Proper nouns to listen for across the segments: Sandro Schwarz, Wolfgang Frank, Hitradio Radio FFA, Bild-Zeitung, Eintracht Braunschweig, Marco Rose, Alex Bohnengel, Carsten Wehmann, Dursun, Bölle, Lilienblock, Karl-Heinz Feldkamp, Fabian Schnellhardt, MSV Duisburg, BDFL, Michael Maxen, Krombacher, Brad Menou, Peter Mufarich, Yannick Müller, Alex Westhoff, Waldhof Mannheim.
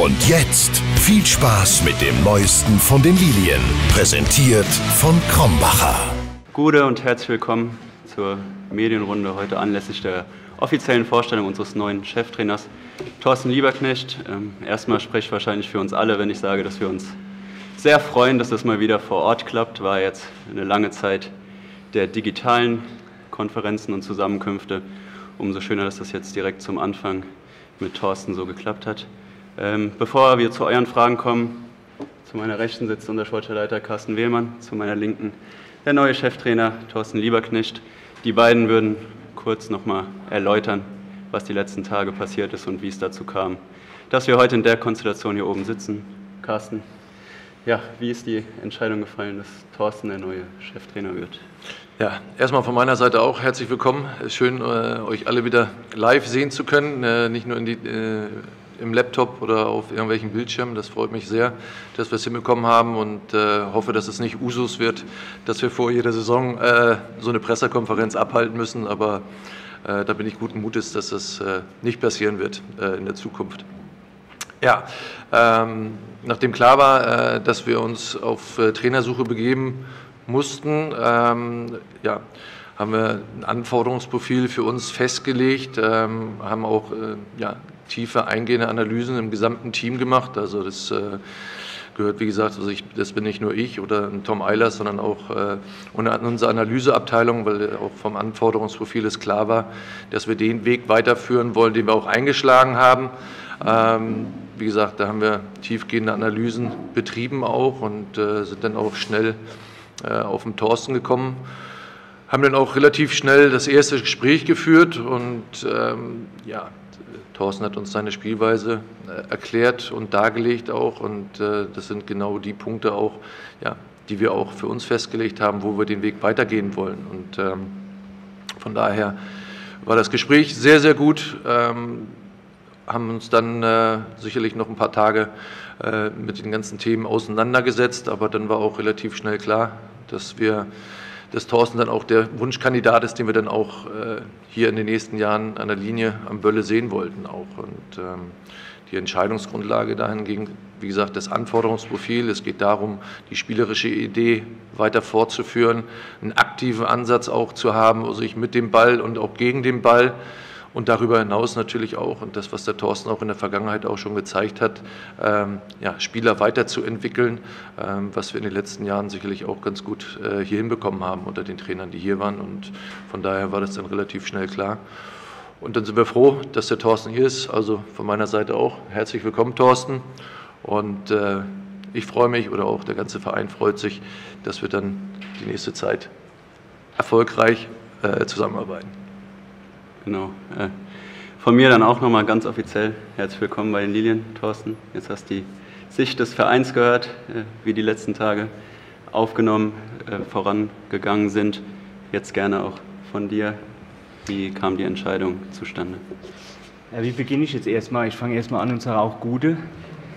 Und jetzt viel Spaß mit dem Neuesten von den Lilien, präsentiert von Krombacher. Gute und herzlich willkommen zur Medienrunde heute anlässlich der offiziellen Vorstellung unseres neuen Cheftrainers Torsten Lieberknecht. Erstmal spreche ich wahrscheinlich für uns alle, wenn ich sage, dass wir uns sehr freuen, dass das mal wieder vor Ort klappt. War jetzt eine lange Zeit der digitalen Konferenzen und Zusammenkünfte. Umso schöner, dass das jetzt direkt zum Anfang mit Torsten so geklappt hat. Bevor wir zu euren Fragen kommen, zu meiner Rechten sitzt unser Sportleiter Carsten Wehmann, zu meiner Linken der neue Cheftrainer Torsten Lieberknecht. Die beiden würden kurz nochmal erläutern, was die letzten Tage passiert ist und wie es dazu kam, dass wir heute in der Konstellation hier oben sitzen. Carsten, ja, wie ist die Entscheidung gefallen, dass Torsten der neue Cheftrainer wird? Ja, erstmal von meiner Seite auch herzlich willkommen. Es ist schön, euch alle wieder live sehen zu können, nicht nur in die im Laptop oder auf irgendwelchen Bildschirmen. Das freut mich sehr, dass wir es hinbekommen haben, und hoffe, dass es nicht Usus wird, dass wir vor jeder Saison so eine Pressekonferenz abhalten müssen. Aber da bin ich guten Mutes, dass das nicht passieren wird in der Zukunft. Ja, nachdem klar war, dass wir uns auf Trainersuche begeben mussten, ja, haben wir ein Anforderungsprofil für uns festgelegt, haben auch ja, tiefe, eingehende Analysen im gesamten Team gemacht. Also das gehört, wie gesagt, also das bin nicht nur ich oder Tom Eilers, sondern auch unsere Analyseabteilung, weil auch vom Anforderungsprofil es klar war, dass wir den Weg weiterführen wollen, den wir auch eingeschlagen haben. Wie gesagt, da haben wir tiefgehende Analysen betrieben auch und sind dann auch schnell auf den Torsten gekommen. Haben dann auch relativ schnell das erste Gespräch geführt und ja, Torsten hat uns seine Spielweise erklärt und dargelegt auch, und das sind genau die Punkte auch, ja, die wir auch für uns festgelegt haben, wo wir den Weg weitergehen wollen, und von daher war das Gespräch sehr, sehr gut. Haben uns dann sicherlich noch ein paar Tage mit den ganzen Themen auseinandergesetzt, aber dann war auch relativ schnell klar, dass Torsten dann auch der Wunschkandidat ist, den wir dann auch hier in den nächsten Jahren an der Linie am Bölle sehen wollten auch. Und die Entscheidungsgrundlage dahingegen, wie gesagt, das Anforderungsprofil. Es geht darum, die spielerische Idee weiter fortzuführen, einen aktiven Ansatz auch zu haben, sich mit dem Ball und auch gegen den Ball. Und darüber hinaus natürlich auch, und das, was der Torsten auch in der Vergangenheit auch schon gezeigt hat, ja, Spieler weiterzuentwickeln, was wir in den letzten Jahren sicherlich auch ganz gut hier hinbekommen haben unter den Trainern, die hier waren. Und von daher war das dann relativ schnell klar. Und dann sind wir froh, dass der Torsten hier ist. Also von meiner Seite auch herzlich willkommen, Torsten. Und ich freue mich, oder auch der ganze Verein freut sich, dass wir dann die nächste Zeit erfolgreich zusammenarbeiten. Genau. Von mir dann auch nochmal ganz offiziell herzlich willkommen bei den Lilien, Torsten. Jetzt hast du die Sicht des Vereins gehört, wie die letzten Tage aufgenommen, vorangegangen sind. Jetzt gerne auch von dir. Wie kam die Entscheidung zustande? Ja, wie beginne ich jetzt erstmal? Ich fange erstmal an und sage auch Gute.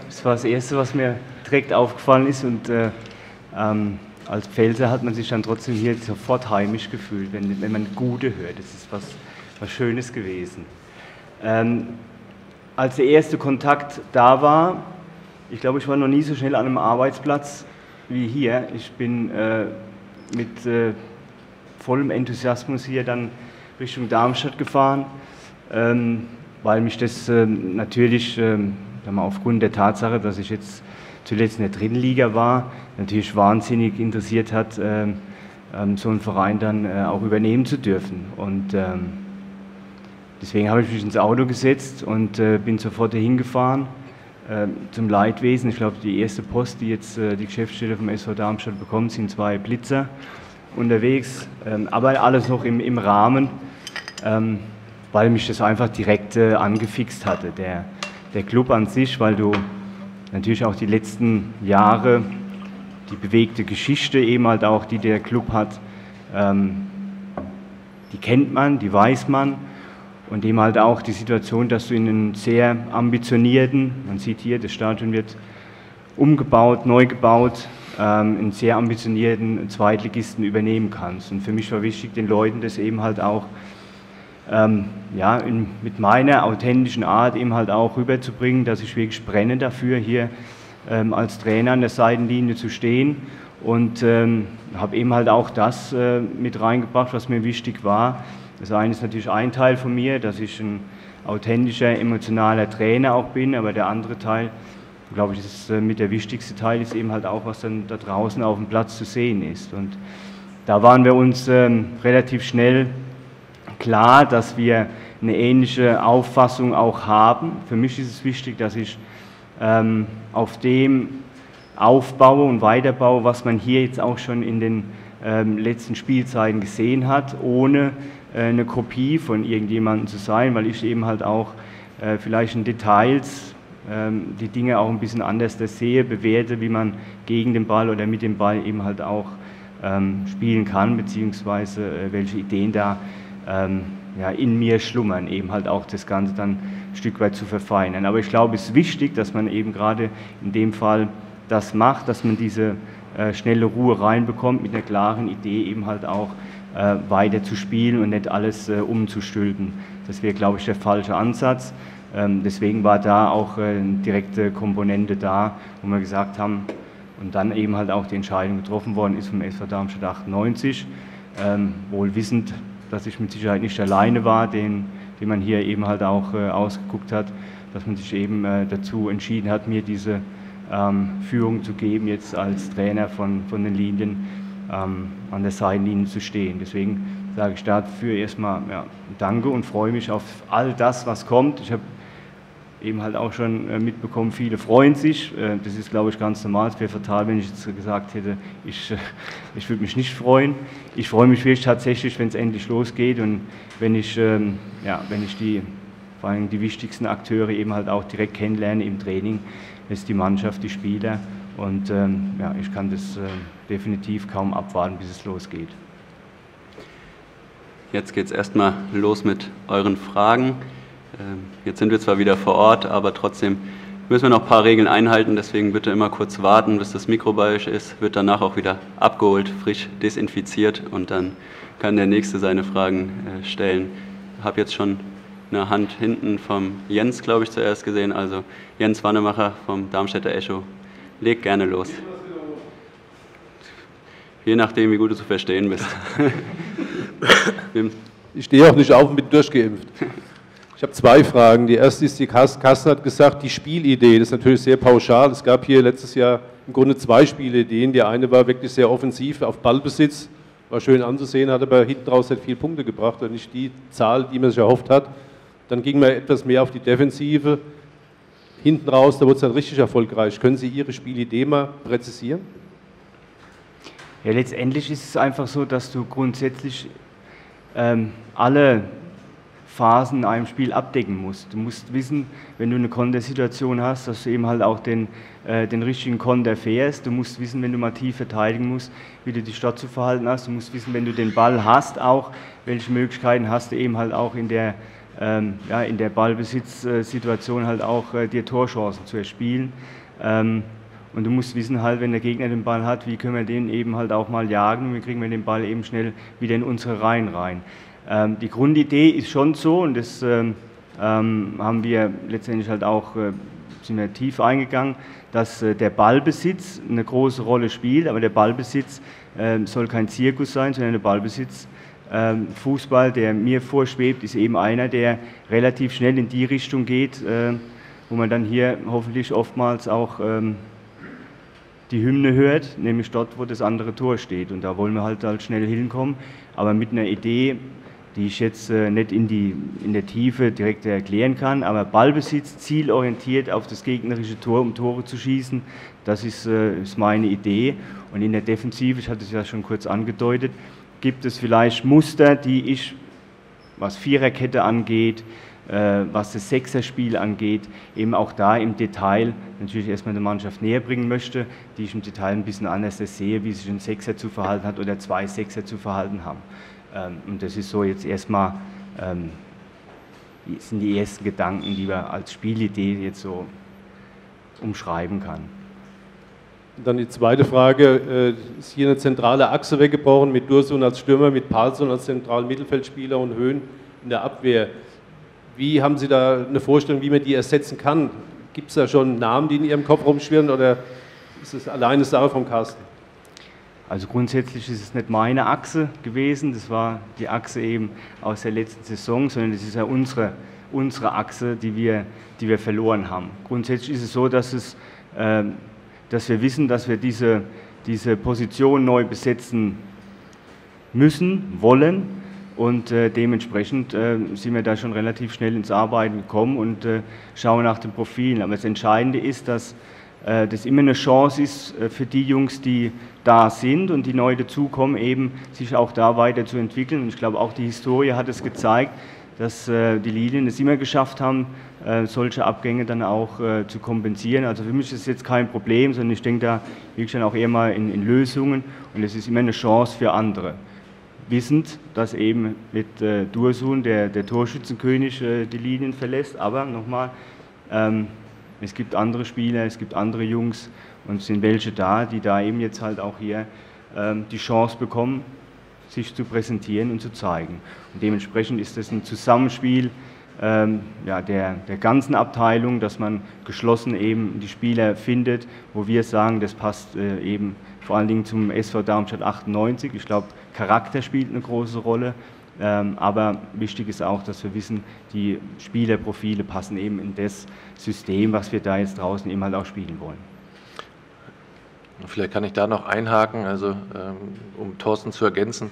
Das war das Erste, was mir direkt aufgefallen ist, und als Pfälzer hat man sich dann trotzdem hier sofort heimisch gefühlt, wenn man Gute hört. Das ist was Schönes gewesen. Als der erste Kontakt da war, ich glaube, ich war noch nie so schnell an einem Arbeitsplatz wie hier. Ich bin mit vollem Enthusiasmus hier dann Richtung Darmstadt gefahren, weil mich das natürlich, aufgrund der Tatsache, dass ich jetzt zuletzt in der dritten Liga war, natürlich wahnsinnig interessiert hat, so einen Verein dann auch übernehmen zu dürfen. Und deswegen habe ich mich ins Auto gesetzt und bin sofort dahin gefahren zum Leitwesen. Ich glaube, die erste Post, die jetzt die Geschäftsstelle vom SV Darmstadt bekommt, sind 2 Blitzer unterwegs. Aber alles noch im Rahmen, weil mich das einfach direkt angefixt hatte. Der Club an sich, weil du natürlich auch die letzten Jahre, die bewegte Geschichte eben halt auch, die der Club hat, die kennt man, die weiß man. Und eben halt auch die Situation, dass du in einem sehr ambitionierten, man sieht hier, das Stadion wird umgebaut, neu gebaut, einen sehr ambitionierten Zweitligisten übernehmen kannst. Und für mich war wichtig, den Leuten das eben halt auch mit meiner authentischen Art eben halt auch rüberzubringen, dass ich wirklich brenne dafür, hier als Trainer an der Seitenlinie zu stehen, und habe eben halt auch das mit reingebracht, was mir wichtig war. Das eine ist natürlich ein Teil von mir, dass ich ein authentischer, emotionaler Trainer auch bin, aber der andere Teil, glaube ich, ist mit der wichtigste Teil, ist eben halt auch, was dann da draußen auf dem Platz zu sehen ist. Und da waren wir uns relativ schnell klar, dass wir eine ähnliche Auffassung auch haben. Für mich ist es wichtig, dass ich auf dem aufbaue und weiterbaue, was man hier jetzt auch schon in den letzten Spielzeiten gesehen hat, ohne eine Kopie von irgendjemandem zu sein, weil ich eben halt auch vielleicht in Details die Dinge auch ein bisschen anders sehe, bewerte, wie man gegen den Ball oder mit dem Ball eben halt auch spielen kann, beziehungsweise welche Ideen da in mir schlummern, eben halt auch das Ganze dann ein Stück weit zu verfeinern. Aber ich glaube, es ist wichtig, dass man eben gerade in dem Fall das macht, dass man diese schnelle Ruhe reinbekommt, mit einer klaren Idee eben halt auch weiter zu spielen und nicht alles umzustülpen. Das wäre, glaube ich, der falsche Ansatz. Deswegen war da auch eine direkte Komponente da, wo wir gesagt haben, und dann eben halt auch die Entscheidung getroffen worden ist vom SV Darmstadt 98, wohl wissend, dass ich mit Sicherheit nicht alleine war, den man hier eben halt auch ausgeguckt hat, dass man sich eben dazu entschieden hat, mir diese Führung zu geben, jetzt als Trainer von den Linien an der Seitenlinie zu stehen. Deswegen sage ich dafür erstmal Danke und freue mich auf all das, was kommt. Ich habe eben halt auch schon mitbekommen, viele freuen sich. Das ist, glaube ich, ganz normal. Es wäre fatal, wenn ich jetzt gesagt hätte, ich würde mich nicht freuen. Ich freue mich wirklich tatsächlich, wenn es endlich losgeht und wenn ich vor allem die wichtigsten Akteure eben halt auch direkt kennenlerne im Training. Das ist die Mannschaft, die Spieler, und ich kann das definitiv kaum abwarten, bis es losgeht. Jetzt geht es erstmal los mit euren Fragen. Jetzt sind wir zwar wieder vor Ort, aber trotzdem müssen wir noch ein paar Regeln einhalten. Deswegen bitte immer kurz warten, bis das Mikro bei euch ist. Wird danach auch wieder abgeholt, frisch desinfiziert, und dann kann der Nächste seine Fragen stellen. Ich habe jetzt schon eine Hand hinten vom Jens, glaube ich, zuerst gesehen. Also Jens Wannemacher vom Darmstädter Echo. Leg gerne los. Je nachdem, wie gut du zu verstehen bist. Ich stehe auch nicht auf und bin durchgeimpft. Ich habe zwei Fragen. Die erste ist, die Carsten hat gesagt, die Spielidee, das ist natürlich sehr pauschal. Es gab hier letztes Jahr im Grunde zwei Spielideen. Die eine war wirklich sehr offensiv auf Ballbesitz, war schön anzusehen, hat aber hinten raus nicht viele Punkte gebracht und nicht die Zahl, die man sich erhofft hat. Dann ging man etwas mehr auf die Defensive. Hinten raus, da wurde es dann richtig erfolgreich. Können Sie Ihre Spielidee mal präzisieren? Ja, letztendlich ist es einfach so, dass du grundsätzlich alle Phasen in einem Spiel abdecken musst. Du musst wissen, wenn du eine Kontersituation hast, dass du eben halt auch den richtigen Konter fährst. Du musst wissen, wenn du mal tief verteidigen musst, wie du dich dort zu verhalten hast. Du musst wissen, wenn du den Ball hast, auch welche Möglichkeiten hast du eben halt auch in der Ballbesitzsituation halt auch dir Torchancen zu erspielen. Und du musst wissen halt, wenn der Gegner den Ball hat, wie können wir den eben halt auch mal jagen und wie kriegen wir den Ball eben schnell wieder in unsere Reihen rein. Die Grundidee ist schon so, und das haben wir letztendlich halt auch, sind wir tief eingegangen, dass der Ballbesitz eine große Rolle spielt, aber der Ballbesitz soll kein Zirkus sein, sondern der Ballbesitz, Fußball, der mir vorschwebt, ist eben einer, der relativ schnell in die Richtung geht, wo man dann hier hoffentlich oftmals auch die Hymne hört, nämlich dort, wo das andere Tor steht. Und da wollen wir halt schnell hinkommen, aber mit einer Idee, die ich jetzt nicht in der Tiefe direkt erklären kann, aber Ballbesitz, zielorientiert auf das gegnerische Tor, um Tore zu schießen, das ist meine Idee. Und in der Defensive, ich hatte es ja schon kurz angedeutet, gibt es vielleicht Muster, die ich, was Viererkette angeht, was das Sechserspiel angeht, eben auch da im Detail natürlich erstmal der Mannschaft näher bringen möchte, die ich im Detail ein bisschen anders sehe, wie sich ein Sechser zu verhalten hat oder zwei Sechser zu verhalten haben. Und das ist so jetzt erstmal, sind die ersten Gedanken, die man als Spielidee jetzt so umschreiben kann. Dann die zweite Frage, ist hier eine zentrale Achse weggebrochen mit Dursun als Stürmer, mit Palsson als zentralen Mittelfeldspieler und Höni in der Abwehr. Wie haben Sie da eine Vorstellung, wie man die ersetzen kann? Gibt es da schon Namen, die in Ihrem Kopf rumschwirren, oder ist es alleine Sache vom Carsten? Also grundsätzlich ist es nicht meine Achse gewesen, das war die Achse eben aus der letzten Saison, sondern es ist ja unsere Achse, die wir verloren haben. Grundsätzlich ist es so, dass wir wissen, dass wir diese Position neu besetzen müssen, wollen, und dementsprechend sind wir da schon relativ schnell ins Arbeiten gekommen und schauen nach den Profilen. Aber das Entscheidende ist, dass das immer eine Chance ist für die Jungs, die da sind und die neu dazukommen, eben sich auch da weiterzuentwickeln. Und ich glaube, auch die Historie hat es gezeigt, dass die Lilien es immer geschafft haben, solche Abgänge dann auch zu kompensieren. Also für mich ist es jetzt kein Problem, sondern ich denke da wirklich dann auch eher mal in Lösungen, und es ist immer eine Chance für andere. Wissend, dass eben mit Dursun der Torschützenkönig die Lilien verlässt, aber nochmal, es gibt andere Spieler, es gibt andere Jungs, und es sind welche da, die da eben jetzt halt auch hier die Chance bekommen, sich zu präsentieren und zu zeigen. Und dementsprechend ist das ein Zusammenspiel der ganzen Abteilung, dass man geschlossen eben die Spieler findet, wo wir sagen, das passt eben vor allen Dingen zum SV Darmstadt 98. Ich glaube, Charakter spielt eine große Rolle, aber wichtig ist auch, dass wir wissen, die Spielerprofile passen eben in das System, was wir da jetzt draußen eben halt auch spielen wollen. Vielleicht kann ich da noch einhaken, also um Torsten zu ergänzen,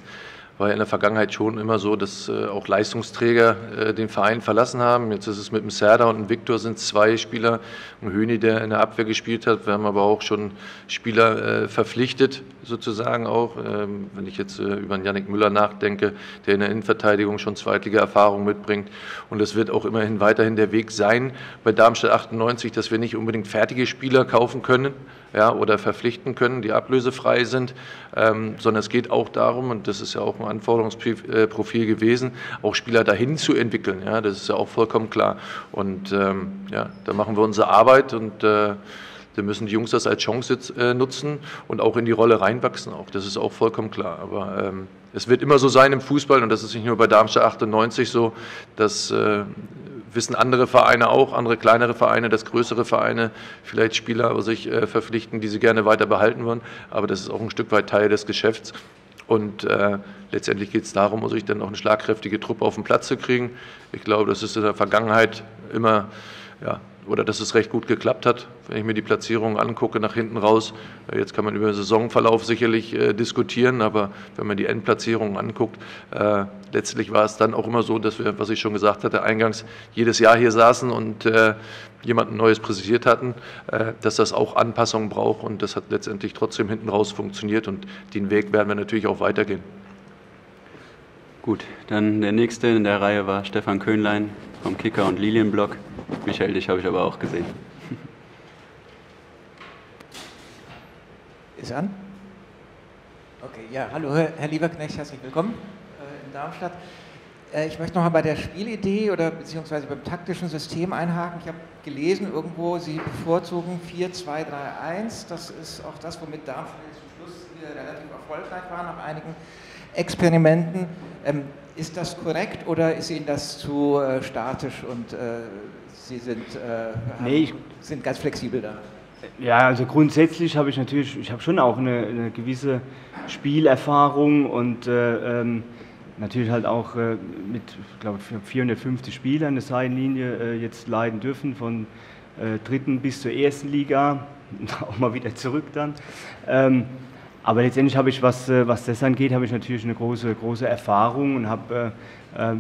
war ja in der Vergangenheit schon immer so, dass auch Leistungsträger den Verein verlassen haben. Jetzt ist es mit dem Serdar und dem Viktor, sind zwei Spieler, und Höni, der in der Abwehr gespielt hat. Wir haben aber auch schon Spieler verpflichtet, sozusagen auch. Wenn ich jetzt über einen Yannick Müller nachdenke, der in der Innenverteidigung schon Zweitliga-Erfahrung mitbringt. Und das wird auch immerhin weiterhin der Weg sein bei Darmstadt 98, dass wir nicht unbedingt fertige Spieler kaufen können, ja, oder verpflichten können, die ablösefrei sind, sondern es geht auch darum, und das ist ja auch ein Anforderungsprofil gewesen, auch Spieler dahin zu entwickeln. Ja, das ist ja auch vollkommen klar. Und da machen wir unsere Arbeit, und da müssen die Jungs das als Chance nutzen und auch in die Rolle reinwachsen. Auch das ist auch vollkommen klar. Aber es wird immer so sein im Fußball, und das ist nicht nur bei Darmstadt 98 so, dass wissen andere Vereine auch, andere kleinere Vereine, dass größere Vereine vielleicht Spieler sich verpflichten, die sie gerne weiter behalten wollen. Aber das ist auch ein Stück weit Teil des Geschäfts. Und letztendlich geht es darum, sich dann auch eine schlagkräftige Truppe auf den Platz zu kriegen. Ich glaube, das ist in der Vergangenheit immer, ja, oder dass es recht gut geklappt hat, wenn ich mir die Platzierungen angucke nach hinten raus. Jetzt kann man über den Saisonverlauf sicherlich diskutieren, aber wenn man die Endplatzierungen anguckt, letztlich war es dann auch immer so, dass wir, was ich schon gesagt hatte, eingangs jedes Jahr hier saßen und jemanden Neues präsentiert hatten, dass das auch Anpassungen braucht, und das hat letztendlich trotzdem hinten raus funktioniert, und den Weg werden wir natürlich auch weitergehen. Gut, dann der Nächste in der Reihe war Stefan Köhnlein vom Kicker und Lilienblock. Michael, dich habe ich aber auch gesehen. Ist an? Okay, ja, hallo Herr Lieberknecht, herzlich willkommen in Darmstadt. Ich möchte nochmal bei der Spielidee oder beziehungsweise beim taktischen System einhaken. Ich habe gelesen irgendwo, Sie bevorzugen 4-2-3-1. Das ist auch das, womit Darmstadt zum Schluss relativ erfolgreich war nach einigen Experimenten. Ist das korrekt oder ist Ihnen das zu statisch und Sie sind ganz flexibel da? Ja, also grundsätzlich habe ich natürlich, ich habe schon auch eine gewisse Spielerfahrung und natürlich halt auch mit, ich glaube, 450 Spielern eine Seitenlinie jetzt leiten dürfen, von dritten bis zur ersten Liga, auch mal wieder zurück dann. Aber letztendlich habe ich, was das angeht, habe ich natürlich eine große Erfahrung und habe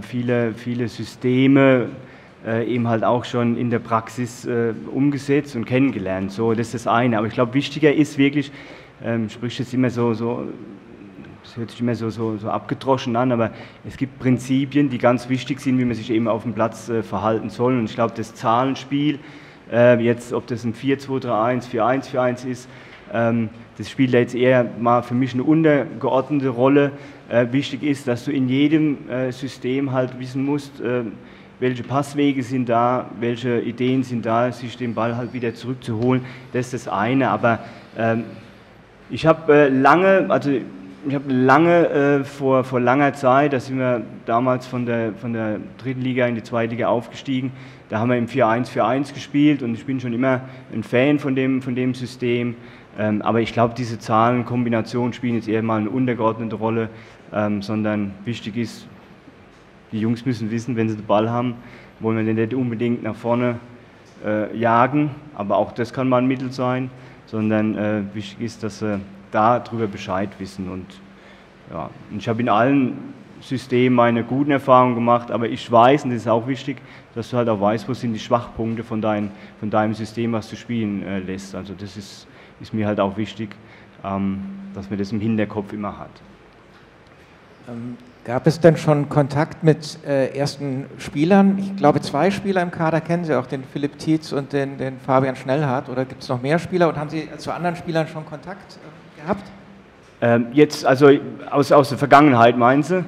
viele Systeme eben halt auch schon in der Praxis umgesetzt und kennengelernt. So, das ist das eine. Aber ich glaube, wichtiger ist wirklich, sprich jetzt immer so das hört sich immer so abgedroschen an, aber es gibt Prinzipien, die ganz wichtig sind, wie man sich eben auf dem Platz verhalten soll. Und ich glaube, das Zahlenspiel, jetzt ob das ein 4-2-3-1, 4-1-4-1 ist, das spielt jetzt eher mal für mich eine untergeordnete Rolle. Wichtig ist, dass du in jedem System halt wissen musst, welche Passwege sind da, welche Ideen sind da, sich den Ball halt wieder zurückzuholen. Das ist das eine. Aber ich habe lange, also ich habe lange, vor langer Zeit, da sind wir damals von der dritten Liga in die zweite Liga aufgestiegen, da haben wir im 4-1-4-1 gespielt und ich bin schon immer ein Fan von dem System. Aber ich glaube, diese Zahlenkombinationen spielen jetzt eher mal eine untergeordnete Rolle, sondern wichtig ist, die Jungs müssen wissen, wenn sie den Ball haben, wollen wir den nicht unbedingt nach vorne jagen, aber auch das kann mal ein Mittel sein, sondern wichtig ist, dass sie darüber Bescheid wissen. Und ja, ich habe in allen Systemen meine guten Erfahrungen gemacht, aber ich weiß, und das ist auch wichtig, dass du halt auch weißt, wo sind die Schwachpunkte von deinem System, was du spielen lässt. Also das ist mir halt auch wichtig, dass man das im Hinterkopf immer hat. Gab es denn schon Kontakt mit ersten Spielern? Ich glaube, 2 Spieler im Kader kennen Sie auch, den Philipp Tietz und den Fabian Schnellhardt. Oder gibt es noch mehr Spieler? Und haben Sie zu anderen Spielern schon Kontakt gehabt? Jetzt, also aus der Vergangenheit, meinen Sie?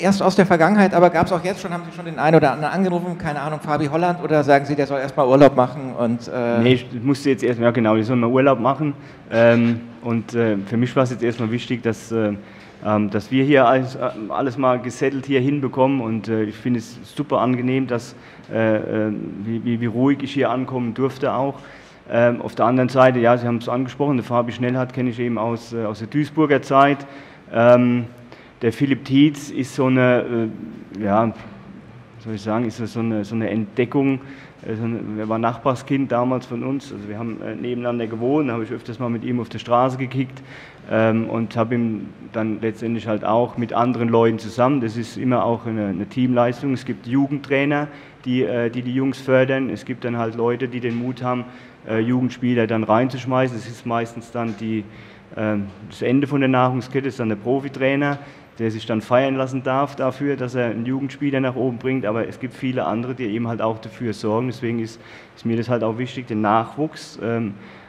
Erst aus der Vergangenheit, aber gab es auch jetzt schon, haben Sie schon den einen oder anderen angerufen, keine Ahnung, Fabi Holland, oder sagen Sie, der soll erstmal Urlaub machen? Und, nee, ich musste jetzt erstmal, ja genau, die sollen mal Urlaub machen. Für mich war es jetzt erstmal wichtig, dass wir hier alles mal gesettelt hier hinbekommen, und ich finde es super angenehm, dass wie ruhig ich hier ankommen durfte auch. Auf der anderen Seite, ja, Sie haben es angesprochen, der Fabi Schnellhardt kenne ich eben aus der Duisburger Zeit. Der Philipp Tietz ist so eine, ja, soll ich sagen, ist so eine Entdeckung. Er war Nachbarskind damals von uns, also wir haben nebeneinander gewohnt, da habe ich öfters mal mit ihm auf der Straße gekickt und habe ihm dann letztendlich halt auch mit anderen Leuten zusammen, das ist immer auch eine Teamleistung, es gibt Jugendtrainer, die Jungs fördern, es gibt dann halt Leute, die den Mut haben, Jugendspieler dann reinzuschmeißen, das ist meistens dann das Ende von der Nahrungskette, ist dann der Profitrainer, der sich dann feiern lassen darf dafür, dass er einen Jugendspieler nach oben bringt, aber es gibt viele andere, die eben halt auch dafür sorgen. Deswegen ist mir das halt auch wichtig, den Nachwuchs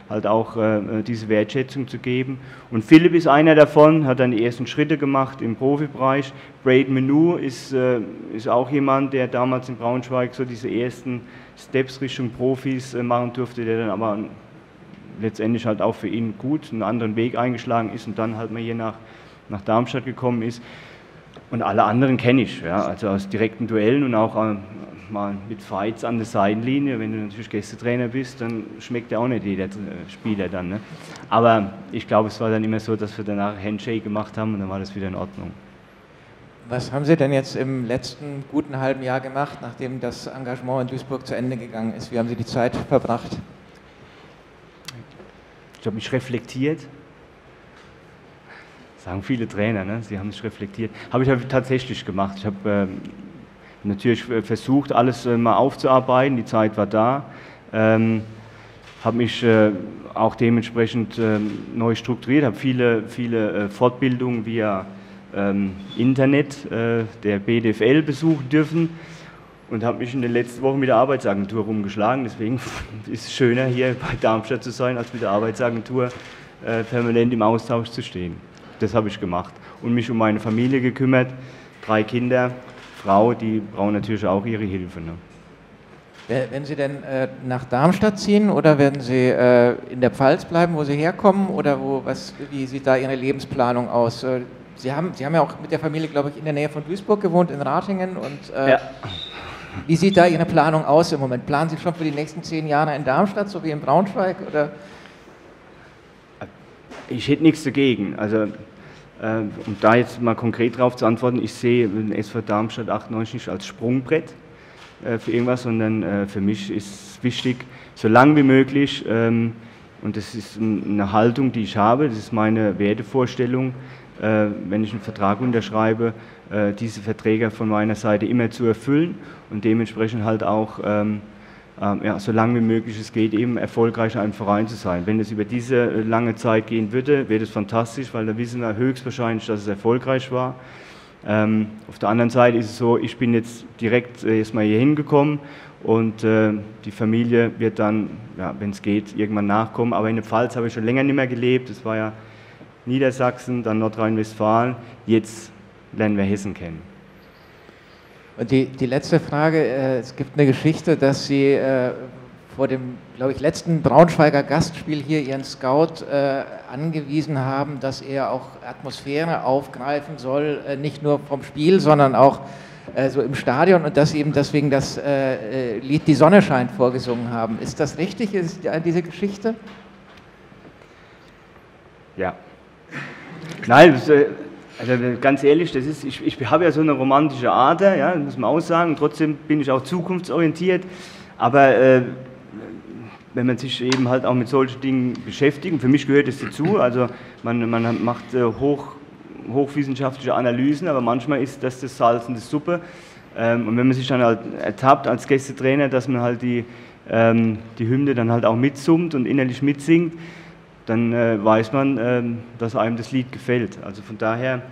halt auch diese Wertschätzung zu geben. Und Philipp ist einer davon, hat dann die ersten Schritte gemacht im Profibereich. Brad Menou ist auch jemand, der damals in Braunschweig so diese ersten Steps Richtung Profis machen durfte, der dann aber letztendlich halt auch für ihn gut einen anderen Weg eingeschlagen ist und dann halt mal hier nach Darmstadt gekommen ist, und alle anderen kenne ich, ja, also aus direkten Duellen und auch mal mit Fights an der Seitenlinie. Wenn du natürlich Gästetrainer bist, dann schmeckt ja auch nicht jeder Spieler dann, ne? Aber ich glaube, es war dann immer so, dass wir danach Handshake gemacht haben und dann war das wieder in Ordnung. Was haben Sie denn jetzt im letzten guten halben Jahr gemacht, nachdem das Engagement in Duisburg zu Ende gegangen ist? Wie haben Sie die Zeit verbracht? Ich habe mich reflektiert. Sagen viele Trainer, ne? Sie haben sich reflektiert. Habe ich halt tatsächlich gemacht. Ich habe natürlich versucht, alles mal aufzuarbeiten. Die Zeit war da. Habe mich auch dementsprechend neu strukturiert. Habe viele Fortbildungen via Internet der BDFL besuchen dürfen. Und habe mich in den letzten Wochen mit der Arbeitsagentur rumgeschlagen. Deswegen ist es schöner, hier bei Darmstadt zu sein, als mit der Arbeitsagentur permanent im Austausch zu stehen. Das habe ich gemacht und mich um meine Familie gekümmert. 3 Kinder, Frau, die brauchen natürlich auch ihre Hilfe, ne? Wenn Sie denn nach Darmstadt ziehen, oder werden Sie in der Pfalz bleiben, wo Sie herkommen, oder wie sieht da Ihre Lebensplanung aus? Sie haben ja auch mit der Familie, glaube ich, in der Nähe von Duisburg gewohnt, in Ratingen. Und ja. Wie sieht da Ihre Planung aus im Moment? Planen Sie schon für die nächsten 10 Jahre in Darmstadt, so wie in Braunschweig, oder? Ich hätte nichts dagegen. Also, um da jetzt mal konkret drauf zu antworten, ich sehe den SV Darmstadt 98 nicht als Sprungbrett für irgendwas, sondern für mich ist wichtig, so lange wie möglich, und das ist eine Haltung, die ich habe, das ist meine Wertevorstellung, wenn ich einen Vertrag unterschreibe, diese Verträge von meiner Seite immer zu erfüllen und dementsprechend halt auch ja, so lange wie möglich es geht, eben erfolgreich in einem Verein zu sein. Wenn es über diese lange Zeit gehen würde, wäre das fantastisch, weil da wissen wir höchstwahrscheinlich, dass es erfolgreich war. Auf der anderen Seite ist es so, ich bin jetzt direkt erstmal hier hingekommen und die Familie wird dann, ja, wenn es geht, irgendwann nachkommen. Aber in der Pfalz habe ich schon länger nicht mehr gelebt. Das war ja Niedersachsen, dann Nordrhein-Westfalen. Jetzt lernen wir Hessen kennen. Und die letzte Frage, es gibt eine Geschichte, dass Sie vor dem, glaube ich, letzten Braunschweiger Gastspiel hier Ihren Scout angewiesen haben, dass er auch Atmosphäre aufgreifen soll, nicht nur vom Spiel, sondern auch so im Stadion, und dass Sie eben deswegen das Lied "Die Sonne scheint" vorgesungen haben. Ist das richtig, ist diese Geschichte? Ja. Nein, also ganz ehrlich, das ist, ich habe ja so eine romantische Ader, ja, muss man auch sagen, trotzdem bin ich auch zukunftsorientiert, aber wenn man sich eben halt auch mit solchen Dingen beschäftigt, für mich gehört es dazu, also man macht hochwissenschaftliche Analysen, aber manchmal ist das Salz und das Suppe, und wenn man sich dann halt ertappt als Gästetrainer, dass man halt die Hymne dann halt auch mitsummt und innerlich mitsingt, dann weiß man, dass einem das Lied gefällt. Also von daher,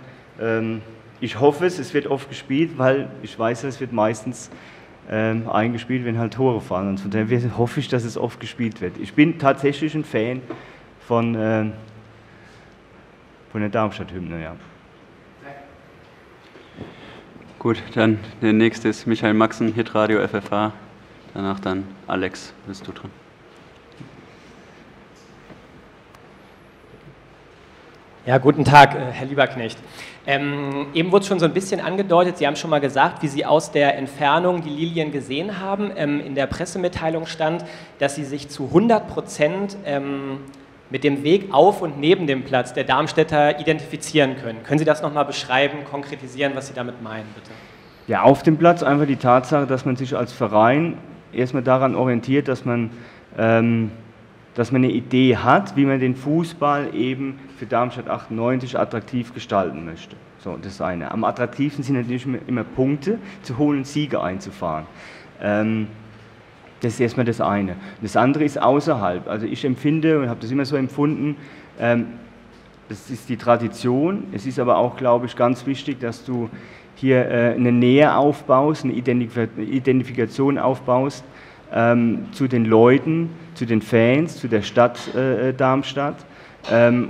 ich hoffe es wird oft gespielt, weil ich weiß, es wird meistens eingespielt, wenn halt Tore fallen. Und von daher hoffe ich, dass es oft gespielt wird. Ich bin tatsächlich ein Fan von der Darmstadt-Hymne, ja. Gut, dann der nächste ist Michael Maxen, Hitradio Radio FFA. Danach dann Alex, bist du dran. Ja, guten Tag, Herr Lieberknecht. Eben wurde es schon so ein bisschen angedeutet, Sie haben schon mal gesagt, wie Sie aus der Entfernung die Lilien gesehen haben. In der Pressemitteilung stand, dass Sie sich zu 100% mit dem Weg auf und neben dem Platz der Darmstädter identifizieren können. Können Sie das nochmal beschreiben, konkretisieren, was Sie damit meinen, bitte? Ja, auf dem Platz einfach die Tatsache, dass man sich als Verein erstmal daran orientiert, dass man eine Idee hat, wie man den Fußball eben für Darmstadt 98 attraktiv gestalten möchte. So, das ist eine. Am attraktivsten sind natürlich immer Punkte zu holen und Siege einzufahren. Das ist erstmal das eine. Das andere ist außerhalb. Also ich empfinde und habe das immer so empfunden, das ist die Tradition. Es ist aber auch, glaube ich, ganz wichtig, dass du hier eine Nähe aufbaust, eine Identifikation aufbaust, zu den Leuten, zu den Fans, zu der Stadt Darmstadt,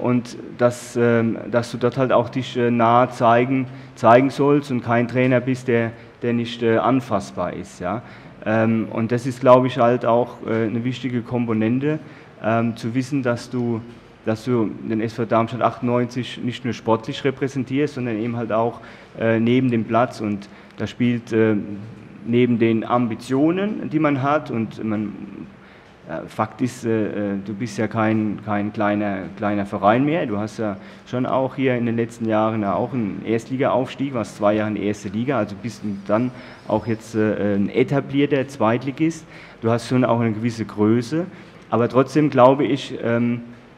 und dass du dort halt auch dich nah zeigen sollst und kein Trainer bist, der nicht anfassbar ist. Ja? Und das ist, glaube ich, halt auch eine wichtige Komponente, zu wissen, dass du den SV Darmstadt 98 nicht nur sportlich repräsentierst, sondern eben halt auch neben dem Platz, und da spielt neben den Ambitionen, die man hat, und Fakt ist, du bist ja kein kleiner Verein mehr, du hast ja schon auch hier in den letzten Jahren auch einen Erstliga-Aufstieg, warst 2 Jahre in der ersten Liga, also bist du dann auch jetzt ein etablierter Zweitligist, du hast schon auch eine gewisse Größe, aber trotzdem glaube ich,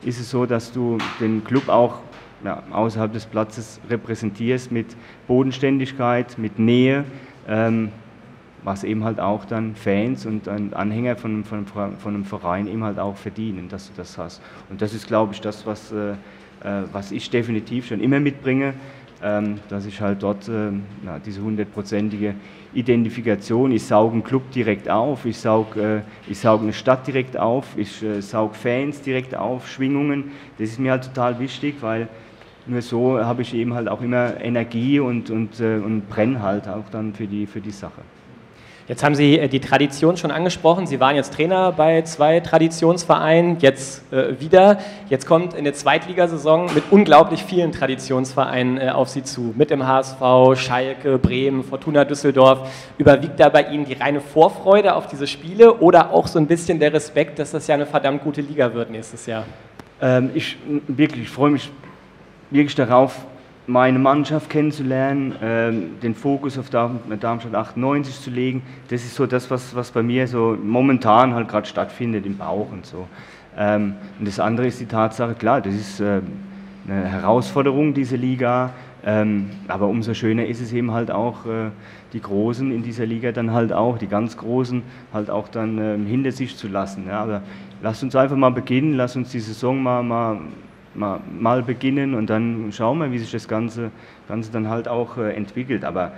ist es so, dass du den Club auch außerhalb des Platzes repräsentierst mit Bodenständigkeit, mit Nähe, was eben halt auch dann Fans und Anhänger von einem Verein eben halt auch verdienen, dass du das hast. Und das ist, glaube ich, das, was ich definitiv schon immer mitbringe, dass ich halt dort diese 100%ige Identifikation, ich sauge einen Club direkt auf, ich sauge eine Stadt direkt auf, ich sauge Fans direkt auf, Schwingungen, das ist mir halt total wichtig, weil nur so habe ich eben halt auch immer Energie und brenne halt auch dann für die Sache. Jetzt haben Sie die Tradition schon angesprochen. Sie waren jetzt Trainer bei 2 Traditionsvereinen, jetzt wieder. Jetzt kommt in der Zweitligasaison mit unglaublich vielen Traditionsvereinen auf Sie zu. Mit dem HSV, Schalke, Bremen, Fortuna Düsseldorf. Überwiegt da bei Ihnen die reine Vorfreude auf diese Spiele oder auch so ein bisschen der Respekt, dass das ja eine verdammt gute Liga wird nächstes Jahr? Ich freue mich wirklich darauf, meine Mannschaft kennenzulernen, den Fokus auf Darmstadt 98 zu legen. Das ist so das, was bei mir so momentan halt gerade stattfindet, im Bauch und so. Und das andere ist die Tatsache, klar, das ist eine Herausforderung, diese Liga, aber umso schöner ist es eben halt auch, die Großen in dieser Liga dann halt auch, die ganz Großen halt auch dann hinter sich zu lassen. Ja? Aber lasst uns einfach mal beginnen, lasst uns die Saison mal beginnen und dann schauen wir, wie sich das Ganze dann halt auch entwickelt. Aber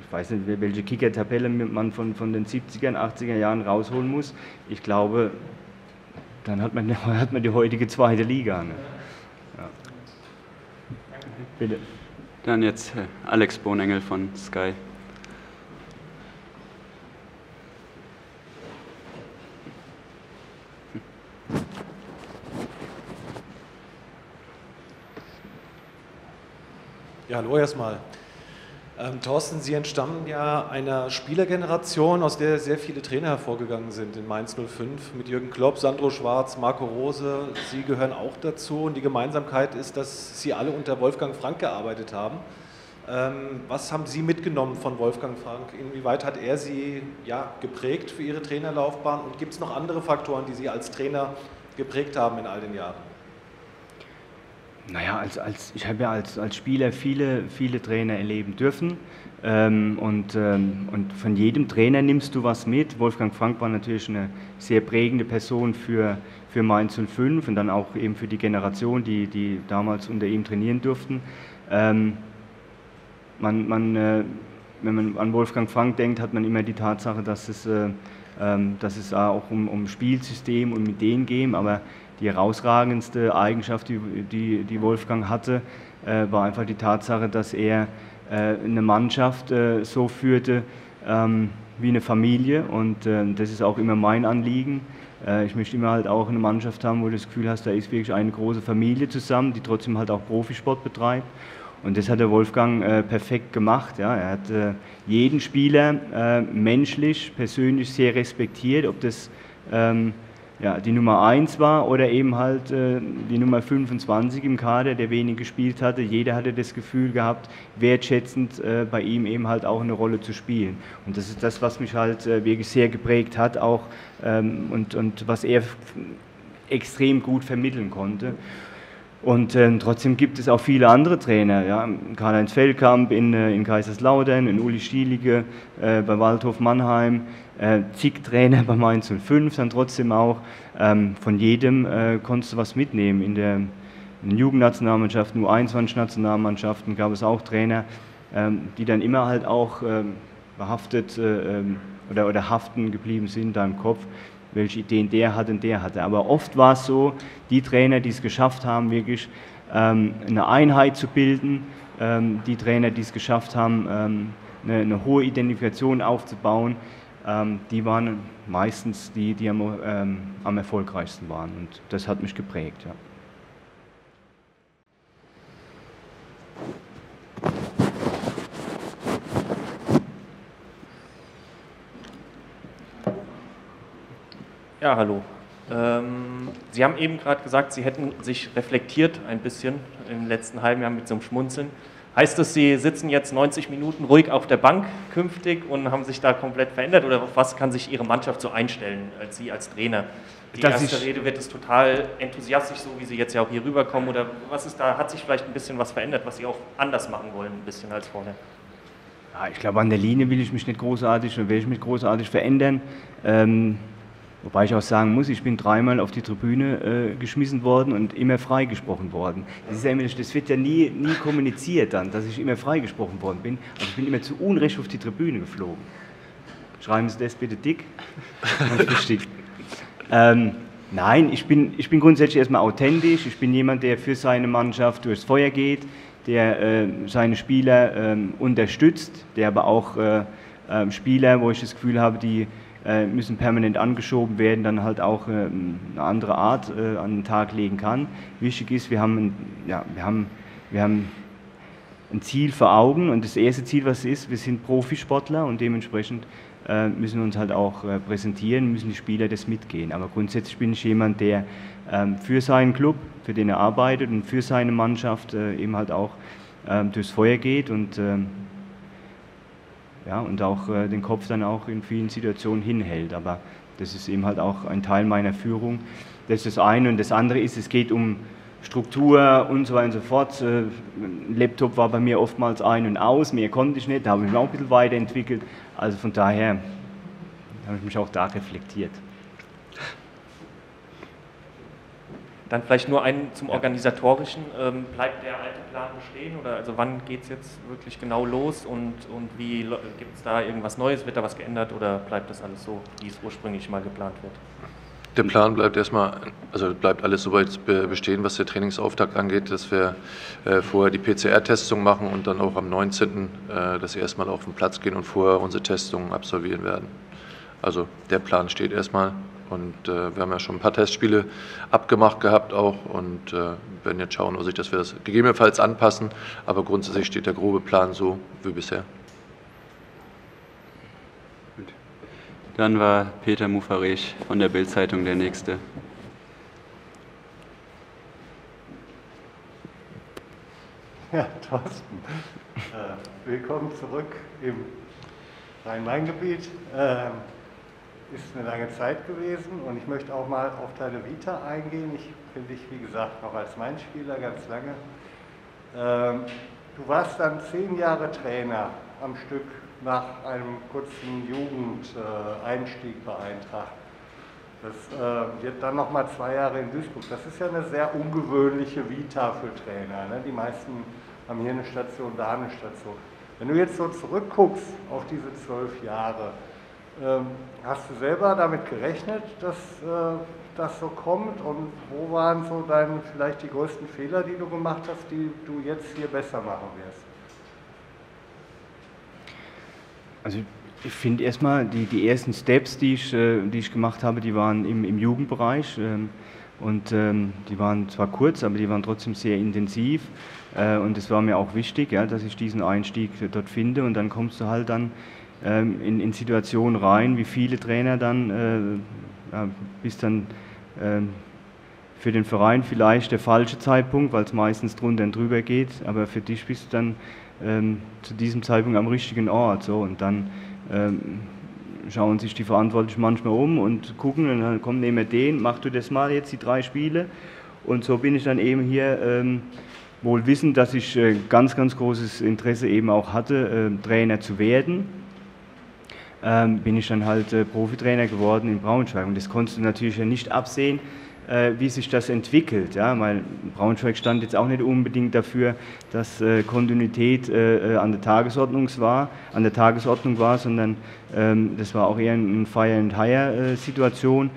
ich weiß nicht, welche Kicker-Tabelle man von den 70er, 80er Jahren rausholen muss. Ich glaube, dann hat man die heutige zweite Liga. Ne? Ja. Bitte. Dann jetzt Alex Bohnengel von Sky. Ja, hallo erstmal. Torsten, Sie entstammen ja einer Spielergeneration, aus der sehr viele Trainer hervorgegangen sind in Mainz 05 mit Jürgen Klopp, Sandro Schwarz, Marco Rose. Sie gehören auch dazu und die Gemeinsamkeit ist, dass Sie alle unter Wolfgang Frank gearbeitet haben. Was haben Sie mitgenommen von Wolfgang Frank? Inwieweit hat er Sie geprägt für Ihre Trainerlaufbahn? Und gibt es noch andere Faktoren, die Sie als Trainer geprägt haben in all den Jahren? Naja, ich habe ja als Spieler viele Trainer erleben dürfen und von jedem Trainer nimmst du was mit. Wolfgang Frank war natürlich eine sehr prägende Person für Mainz 05 und dann auch eben für die Generation, die damals unter ihm trainieren durften. Wenn man an Wolfgang Frank denkt, hat man immer die Tatsache, dass es auch um Spielsystem und Ideen geht, aber die herausragendste Eigenschaft, die Wolfgang hatte, war einfach die Tatsache, dass er eine Mannschaft so führte wie eine Familie. Und das ist auch immer mein Anliegen. Ich möchte immer halt auch eine Mannschaft haben, wo du das Gefühl hast, da ist wirklich eine große Familie zusammen, die trotzdem halt auch Profisport betreibt. Und das hat der Wolfgang perfekt gemacht. Ja. Er hat jeden Spieler menschlich, persönlich sehr respektiert, ob das die Nummer 1 war oder eben halt die Nummer 25 im Kader, der wenig gespielt hatte. Jeder hatte das Gefühl gehabt, wertschätzend bei ihm eben halt auch eine Rolle zu spielen. Und das ist das, was mich halt wirklich sehr geprägt hat auch und was er extrem gut vermitteln konnte. Und trotzdem gibt es auch viele andere Trainer, ja? Karl-Heinz Feldkamp in Kaiserslautern, in Uli Stielige bei Waldhof Mannheim, zig Trainer bei Mainz 05 dann trotzdem auch. Von jedem konntest du was mitnehmen. In der Jugendnationalmannschaft, U21-Nationalmannschaften gab es auch Trainer, die dann immer halt auch behaftet oder haften geblieben sind in deinem Kopf, welche Ideen der hat und der hatte. Aber oft war es so, die Trainer, die es geschafft haben, wirklich eine Einheit zu bilden, die Trainer, die es geschafft haben, eine hohe Identifikation aufzubauen, die waren meistens die am erfolgreichsten waren. Und das hat mich geprägt. Ja. Ja, hallo. Sie haben eben gerade gesagt, Sie hätten sich reflektiert ein bisschen im letzten halben Jahr mit so einem Schmunzeln. Heißt das, Sie sitzen jetzt 90 Minuten ruhig auf der Bank künftig und haben sich da komplett verändert? Oder auf was kann sich Ihre Mannschaft so einstellen, als Sie als Trainer? Die erste Rede wird es total enthusiastisch, so wie Sie jetzt ja auch hier rüberkommen. Oder was ist da? Hat sich vielleicht ein bisschen was verändert, was Sie auch anders machen wollen, ein bisschen als vorher? Ja, ich glaube, an der Linie will ich mich nicht großartig und will ich mich großartig verändern. Wobei ich auch sagen muss, ich bin dreimal auf die Tribüne geschmissen worden und immer freigesprochen worden. Das ist ja immer, das wird ja nie kommuniziert dann, dass ich immer freigesprochen worden bin. Also ich bin immer zu Unrecht auf die Tribüne geflogen. Schreiben Sie das bitte dick. Ganz wichtig. Nein, ich bin grundsätzlich erstmal authentisch. Ich bin jemand, der für seine Mannschaft durchs Feuer geht, der seine Spieler unterstützt, der aber auch Spieler, wo ich das Gefühl habe, die müssen permanent angeschoben werden, dann halt auch eine andere Art an den Tag legen kann. Wichtig ist, wir haben ein Ziel vor Augen und das erste Ziel, was ist, wir sind Profisportler und dementsprechend müssen wir uns halt auch präsentieren, müssen die Spieler das mitgehen. Aber grundsätzlich bin ich jemand, der für seinen Club, für den er arbeitet und für seine Mannschaft eben halt auch durchs Feuer geht und auch den Kopf dann auch in vielen Situationen hinhält. Aber das ist eben halt auch ein Teil meiner Führung. Das ist das eine. Und das andere ist, es geht um Struktur und so weiter und so fort. Laptop war bei mir oftmals ein und aus, mehr konnte ich nicht, da habe ich mich auch ein bisschen weiterentwickelt. Also von daher habe ich mich auch da reflektiert. Dann vielleicht nur einen zum Organisatorischen. Bleibt der alte Plan bestehen? Oder also wann geht es jetzt wirklich genau los und wie gibt es da irgendwas Neues? Wird da was geändert oder bleibt das alles so, wie es ursprünglich mal geplant wird? Der Plan bleibt bleibt alles soweit bestehen, was der Trainingsauftakt angeht, dass wir vorher die PCR-Testung machen und dann auch am 19. Dass wir erstmal auf den Platz gehen und vorher unsere Testungen absolvieren werden. Also der Plan steht erstmal Und wir haben ja schon ein paar Testspiele abgemacht gehabt auch und werden jetzt schauen, ob sich das, wir das gegebenenfalls anpassen. Aber grundsätzlich steht der grobe Plan so wie bisher. Gut. Dann war Peter Mufarich von der Bild-Zeitung der Nächste. Ja, Torsten, willkommen zurück im Rhein-Main-Gebiet. Ist eine lange Zeit gewesen und ich möchte auch mal auf deine Vita eingehen. Ich finde dich, wie gesagt, noch als Mainspieler ganz lange. Du warst dann 10 Jahre Trainer am Stück nach einem kurzen Jugendeinstieg bei Eintracht. Das wird dann nochmal 2 Jahre in Duisburg. Das ist ja eine sehr ungewöhnliche Vita für Trainer. Ne? Die meisten haben hier eine Station, da eine Station. Wenn du jetzt so zurückguckst auf diese 12 Jahre, hast du selber damit gerechnet, dass das so kommt? Und wo waren so dann vielleicht die größten Fehler, die du gemacht hast, die du jetzt hier besser machen wirst? Also ich finde erstmal, die ersten Steps, die ich gemacht habe, die waren im Jugendbereich. Und die waren zwar kurz, aber die waren trotzdem sehr intensiv. Und es war mir auch wichtig, ja, dass ich diesen Einstieg dort finde. Und dann kommst du halt dann in Situationen rein, wie viele Trainer dann, bist dann für den Verein vielleicht der falsche Zeitpunkt, weil es meistens drunter und drüber geht, aber für dich bist du dann zu diesem Zeitpunkt am richtigen Ort. So. Und dann schauen sich die Verantwortlichen manchmal um und gucken, und dann kommen, nehmen wir den, mach du das mal jetzt, die 3 Spiele. Und so bin ich dann eben hier, wohl wissend, dass ich ganz, ganz großes Interesse eben auch hatte, Trainer zu werden. Bin ich dann halt Profitrainer geworden in Braunschweig. Und das konntest du natürlich ja nicht absehen, wie sich das entwickelt. Ja? Weil Braunschweig stand jetzt auch nicht unbedingt dafür, dass Kontinuität an der Tagesordnung war, sondern das war auch eher eine Fire-and-Hire-Situation.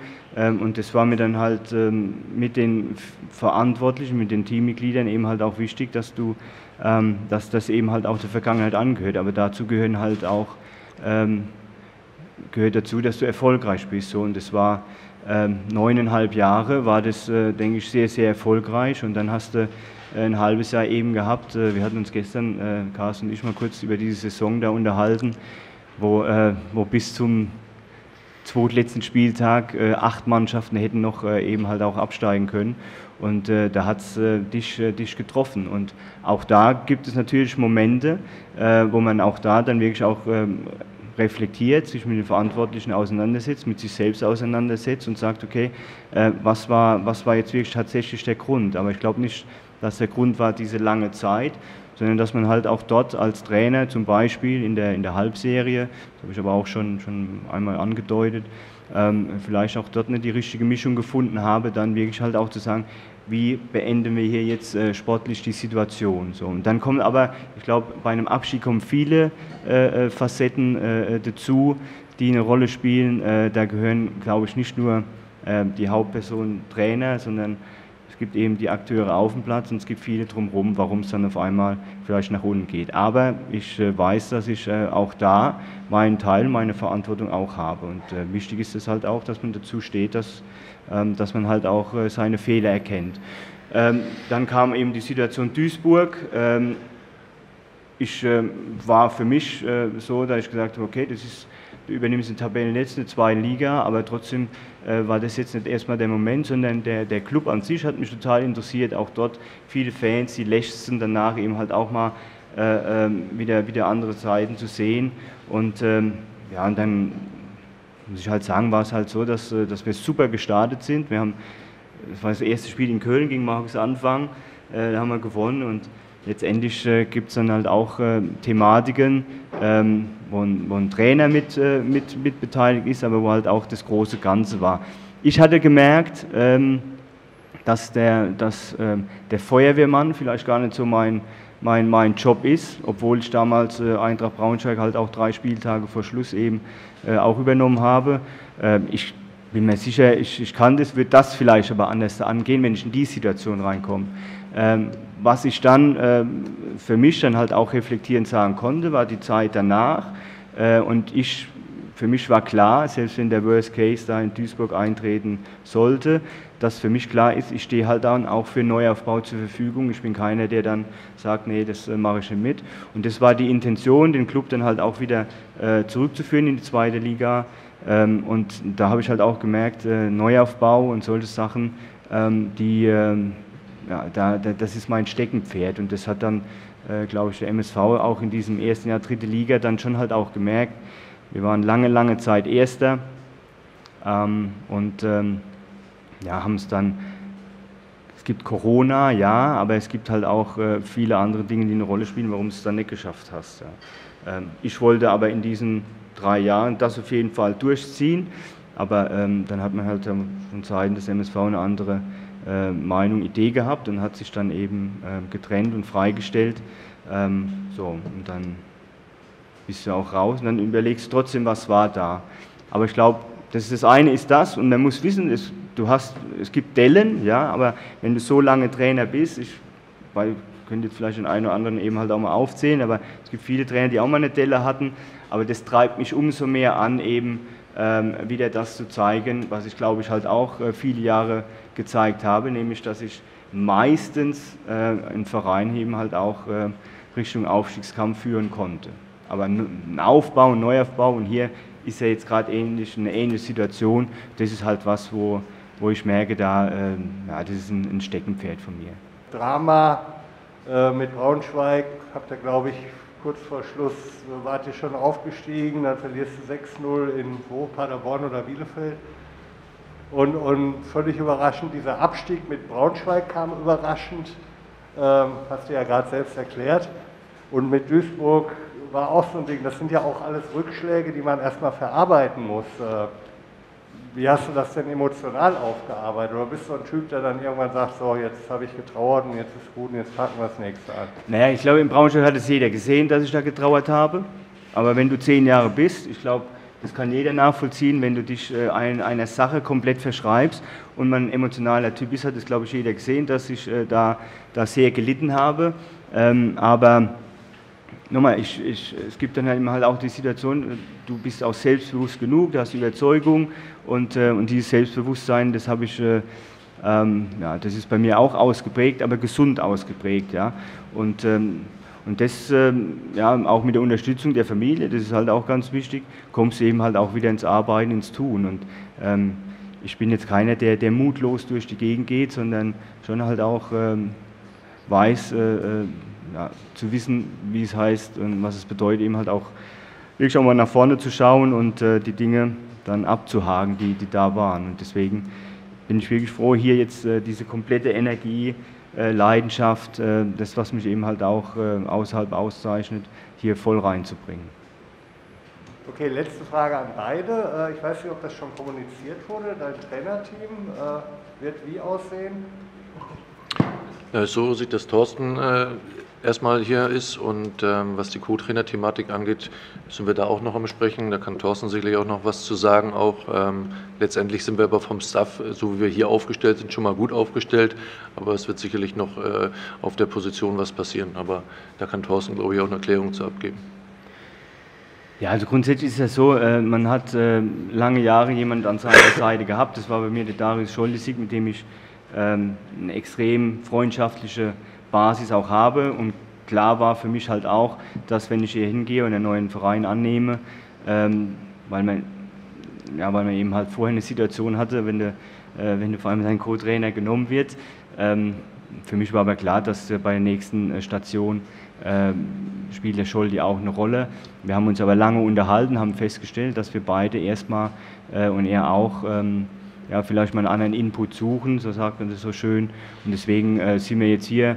Und das war mir dann halt mit den Verantwortlichen, mit den Teammitgliedern eben halt auch wichtig, dass das eben halt auch der Vergangenheit angehört. Aber dazu gehören halt auch gehört dazu, dass du erfolgreich bist. So, und das war 9,5 Jahre, war das, denke ich, sehr, sehr erfolgreich. Und dann hast du ein halbes Jahr eben gehabt. Wir hatten uns gestern, Carsten und ich, mal kurz über diese Saison da unterhalten, wo bis zum zweitletzten Spieltag 8 Mannschaften hätten noch eben halt auch absteigen können. Und da hat es dich getroffen. Und auch da gibt es natürlich Momente, wo man auch da dann wirklich auch reflektiert, sich mit den Verantwortlichen auseinandersetzt, mit sich selbst auseinandersetzt und sagt, okay, was war jetzt wirklich tatsächlich der Grund? Aber ich glaube nicht, dass der Grund war diese lange Zeit, sondern dass man halt auch dort als Trainer, zum Beispiel in der Halbserie, das habe ich aber auch schon einmal angedeutet, vielleicht auch dort nicht die richtige Mischung gefunden habe, dann wirklich halt auch zu sagen, wie beenden wir hier jetzt sportlich die Situation. So. Und dann kommen aber, ich glaube, bei einem Abschied kommen viele Facetten dazu, die eine Rolle spielen. Da gehören, glaube ich, nicht nur die Hauptperson Trainer, sondern es gibt eben die Akteure auf dem Platz und es gibt viele drumherum, warum es dann auf einmal vielleicht nach unten geht. Aber ich weiß, dass ich auch da meinen Teil, meine Verantwortung auch habe. Und wichtig ist es halt auch, dass man dazu steht, dass man halt auch seine Fehler erkennt. Dann kam eben die Situation Duisburg. Ich war für mich so, dass ich gesagt habe, okay, das ist, du übernimmst den Tabellenletzten, eine 2. Liga, aber trotzdem war das jetzt nicht erstmal der Moment, sondern der Club an sich hat mich total interessiert, auch dort viele Fans, die lechzten danach eben halt auch mal wieder andere Seiten zu sehen. Und ja, und dann muss ich halt sagen, war es halt so, dass wir super gestartet sind. Wir haben, das war das erste Spiel in Köln gegen Markus Anfang, da haben wir gewonnen und letztendlich gibt es dann halt auch Thematiken, wo ein Trainer mit beteiligt ist, aber wo halt auch das große Ganze war. Ich hatte gemerkt, dass der Feuerwehrmann vielleicht gar nicht so mein Job ist, obwohl ich damals Eintracht Braunschweig halt auch 3 Spieltage vor Schluss eben auch übernommen habe. Ich bin mir sicher, ich kann das, würde das vielleicht aber anders angehen, wenn ich in die Situation reinkomme. Was ich dann für mich dann halt auch reflektierend sagen konnte, war die Zeit danach. Und ich für mich war klar, selbst wenn der Worst Case da in Duisburg eintreten sollte, dass für mich klar ist, ich stehe halt dann auch für Neuaufbau zur Verfügung. Ich bin keiner, der dann sagt, nee, das mache ich nicht mit. Und das war die Intention, den Club dann halt auch wieder zurückzuführen in die zweite Liga. Und da habe ich halt auch gemerkt, Neuaufbau und solche Sachen, das ist mein Steckenpferd. Und das hat dann, glaube ich, der MSV auch in diesem ersten Jahr dritte Liga dann schon halt auch gemerkt. Wir waren lange, lange Zeit Erster haben es dann, es gibt Corona, ja, aber es gibt halt auch viele andere Dinge, die eine Rolle spielen, warum du es dann nicht geschafft hast. Ja. Ich wollte aber in diesen 3 Jahren das auf jeden Fall durchziehen, aber dann hat man halt von Seiten des MSV eine andere Meinung, Idee gehabt und hat sich dann eben getrennt und freigestellt. Und dann bist du auch raus und dann überlegst du trotzdem, was war da. Aber ich glaube, das eine ist das und man muss wissen, es gibt Dellen, ja, aber wenn du so lange Trainer bist, ich könnte jetzt vielleicht den einen oder anderen eben halt auch mal aufzählen, aber es gibt viele Trainer, die auch mal eine Delle hatten, aber das treibt mich umso mehr an, eben wieder das zu zeigen, was ich glaube ich halt auch viele Jahre gezeigt habe, nämlich, dass ich meistens einen Verein eben halt auch Richtung Aufstiegskampf führen konnte. Aber ein Aufbau, ein Neuaufbau und hier ist ja jetzt gerade eine ähnliche Situation. Das ist halt was, wo ich merke, das ist ein Steckenpferd von mir. Drama mit Braunschweig, habt ihr glaube ich kurz vor Schluss, wart ihr schon aufgestiegen, dann verlierst du 6-0 in Paderborn oder Bielefeld. Und völlig überraschend, dieser Abstieg mit Braunschweig kam überraschend, hast du ja gerade selbst erklärt. Und mit Duisburg war auch so ein Ding, das sind ja auch alles Rückschläge, die man erstmal verarbeiten muss. Wie hast du das denn emotional aufgearbeitet? Oder bist du ein Typ, der dann irgendwann sagt, so, jetzt habe ich getrauert und jetzt ist gut und jetzt packen wir das nächste an? Naja, ich glaube, in Braunschweig hat es jeder gesehen, dass ich da getrauert habe. Aber wenn du 10 Jahre bist, ich glaube, das kann jeder nachvollziehen, wenn du dich einer Sache komplett verschreibst und man ein emotionaler Typ ist, hat es, glaube ich, jeder gesehen, dass ich da sehr gelitten habe. Aber nochmal, es gibt dann halt immer halt auch die Situation, du bist auch selbstbewusst genug, du hast Überzeugung und dieses Selbstbewusstsein, das habe ich, das ist bei mir auch ausgeprägt, aber gesund ausgeprägt, ja. Und das, auch mit der Unterstützung der Familie, das ist halt auch ganz wichtig, kommst du eben halt auch wieder ins Arbeiten, ins Tun. Und ich bin jetzt keiner, der mutlos durch die Gegend geht, sondern schon halt auch weiß, zu wissen, wie es heißt und was es bedeutet, eben halt auch wirklich auch mal nach vorne zu schauen und die Dinge dann abzuhaken, die da waren. Und deswegen bin ich wirklich froh, hier jetzt diese komplette Energie, Leidenschaft, das, was mich eben halt auch außerhalb auszeichnet, hier voll reinzubringen. Okay, letzte Frage an beide. Ich weiß nicht, ob das schon kommuniziert wurde. Dein Trainerteam wird wie aussehen? So sieht das Torsten erstmal hier ist und was die Co-Trainer-Thematik angeht, sind wir da auch noch am Sprechen. Da kann Torsten sicherlich auch noch was zu sagen. Auch letztendlich sind wir aber vom Staff, so wie wir hier aufgestellt sind, schon mal gut aufgestellt. Aber es wird sicherlich noch auf der Position was passieren. Aber da kann Torsten, glaube ich, auch eine Erklärung zu abgeben. Ja, also grundsätzlich ist es so, man hat lange Jahre jemanden an seiner Seite gehabt. Das war bei mir der Darius Scholle-Sieg, mit dem ich eine extrem freundschaftliche Basis auch habe und klar war für mich halt auch, dass wenn ich hier hingehe und einen neuen Verein annehme, weil man eben halt vorher eine Situation hatte, wenn du vor allem dein Co-Trainer genommen wird. Für mich war aber klar, dass bei der nächsten Station spielt der Scholli auch eine Rolle. Wir haben uns aber lange unterhalten, haben festgestellt, dass wir beide erstmal und er auch vielleicht mal einen anderen Input suchen, so sagt man das so schön. Und deswegen sind wir jetzt hier,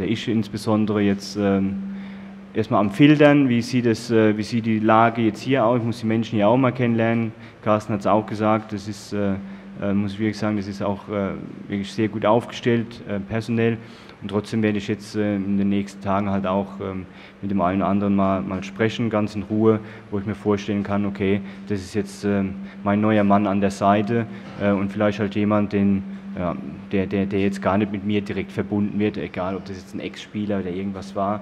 ich insbesondere jetzt erstmal am Filtern, wie sieht die Lage jetzt hier aus. Ich muss die Menschen hier auch mal kennenlernen. Carsten hat es auch gesagt, das ist, muss ich wirklich sagen, das ist auch wirklich sehr gut aufgestellt, personell. Und trotzdem werde ich jetzt in den nächsten Tagen halt auch mit dem einen oder anderen mal sprechen, ganz in Ruhe, wo ich mir vorstellen kann, okay, das ist jetzt mein neuer Mann an der Seite und vielleicht halt jemand, der jetzt gar nicht mit mir direkt verbunden wird, egal ob das jetzt ein Ex-Spieler oder irgendwas war,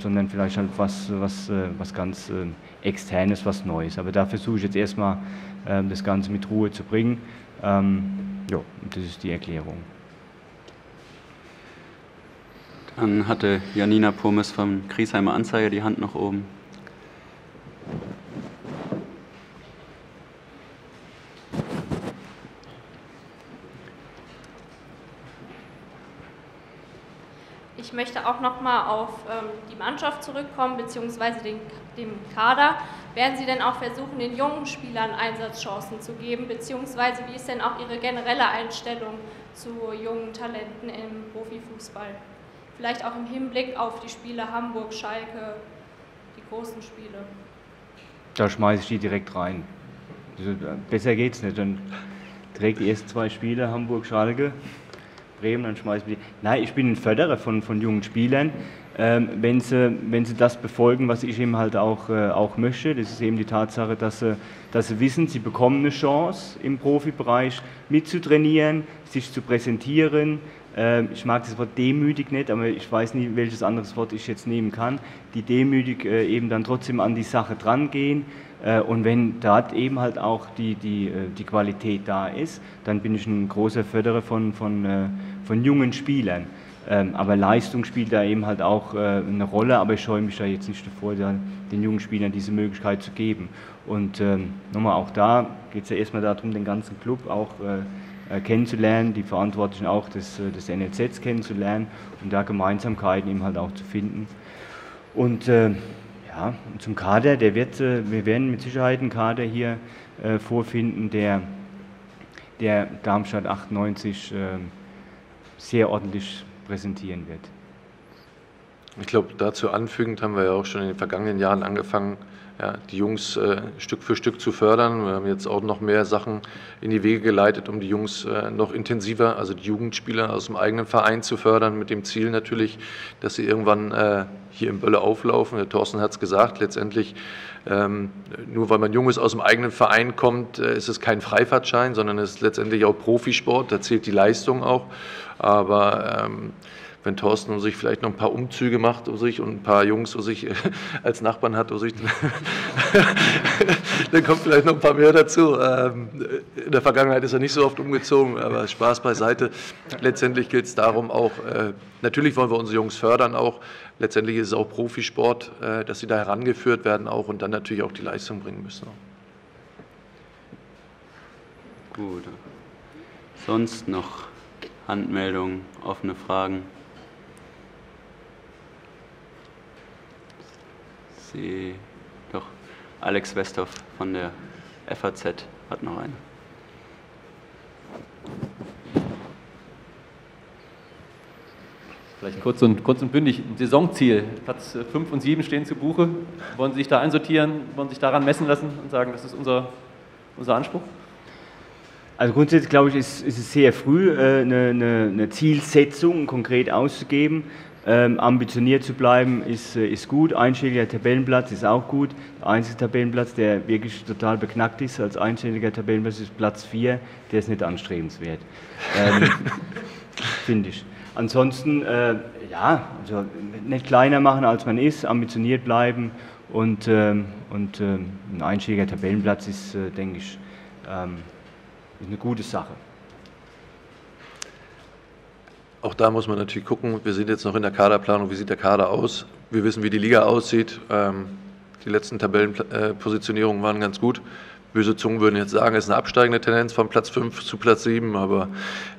sondern vielleicht halt was ganz Externes, was Neues. Aber da versuche ich jetzt erstmal das Ganze mit Ruhe zu bringen. Ja, das ist die Erklärung. Dann hatte Janina Purmes vom Kriesheimer Anzeiger die Hand nach oben. Ich möchte auch nochmal auf die Mannschaft zurückkommen, beziehungsweise dem Kader. Werden Sie denn auch versuchen, den jungen Spielern Einsatzchancen zu geben, beziehungsweise wie ist denn auch Ihre generelle Einstellung zu jungen Talenten im Profifußball? Vielleicht auch im Hinblick auf die Spiele Hamburg, Schalke, die großen Spiele. Da schmeiße ich die direkt rein. Also, besser geht's nicht. Dann direkt die ersten zwei Spiele, Hamburg, Schalke, Bremen, dann schmeißen wir die. Nein, ich bin ein Förderer von jungen Spielern, wenn sie das befolgen, was ich eben halt auch möchte. Das ist eben die Tatsache, dass sie wissen, sie bekommen eine Chance im Profibereich mitzutrainieren, sich zu präsentieren. Ich mag das Wort demütig nicht, aber ich weiß nie, welches anderes Wort ich jetzt nehmen kann. Die demütig eben dann trotzdem an die Sache dran gehen. Und wenn dort eben halt auch die Qualität da ist, dann bin ich ein großer Förderer von jungen Spielern. Aber Leistung spielt da eben halt auch eine Rolle, aber ich scheue mich da jetzt nicht davor, den jungen Spielern diese Möglichkeit zu geben. Und nochmal, auch da geht es ja erstmal darum, den ganzen Club auch kennenzulernen, die Verantwortlichen auch des NLZs kennenzulernen und da Gemeinsamkeiten eben halt auch zu finden. Und ja, zum Kader, wir werden mit Sicherheit einen Kader hier vorfinden, der Darmstadt 98 sehr ordentlich präsentieren wird. Ich glaube, dazu anfügend haben wir ja auch schon in den vergangenen Jahren angefangen, ja, die Jungs Stück für Stück zu fördern. Wir haben jetzt auch noch mehr Sachen in die Wege geleitet, um die Jungs noch intensiver, also die Jugendspieler aus dem eigenen Verein zu fördern, mit dem Ziel natürlich, dass sie irgendwann hier im Bölle auflaufen. Der Torsten hat es gesagt, letztendlich, nur weil man jung ist, aus dem eigenen Verein kommt, ist es kein Freifahrtschein, sondern es ist letztendlich auch Profisport, da zählt die Leistung auch, aber wenn Torsten sich vielleicht noch ein paar Umzüge macht und ein paar Jungs als Nachbarn hat, dann kommt vielleicht noch ein paar mehr dazu. In der Vergangenheit ist er nicht so oft umgezogen, aber Spaß beiseite. Letztendlich geht es darum auch, natürlich wollen wir unsere Jungs fördern auch, letztendlich ist es auch Profisport, dass sie da herangeführt werden auch und dann natürlich auch die Leistung bringen müssen. Gut. Sonst noch Handmeldungen, offene Fragen? Doch, Alex Westhoff von der FAZ hat noch eine. Vielleicht kurz und bündig, ein Saisonziel. Platz 5 und 7 stehen zu Buche. Wollen Sie sich da einsortieren, wollen Sie sich daran messen lassen und sagen, das ist unser Anspruch? Also grundsätzlich, glaube ich, ist es sehr früh, eine Zielsetzung konkret auszugeben. Ambitioniert zu bleiben ist gut, einstelliger Tabellenplatz ist auch gut. Der einzige Tabellenplatz, der wirklich total beknackt ist als einstelliger Tabellenplatz, ist Platz 4, der ist nicht anstrebenswert, finde ich. Ansonsten, ja, also nicht kleiner machen als man ist, ambitioniert bleiben und ein einstelliger Tabellenplatz ist, denke ich, ist eine gute Sache. Auch da muss man natürlich gucken, wir sind jetzt noch in der Kaderplanung, wie sieht der Kader aus? Wir wissen, wie die Liga aussieht. Die letzten Tabellenpositionierungen waren ganz gut. Böse Zungen würden jetzt sagen, es ist eine absteigende Tendenz von Platz 5 zu Platz 7, aber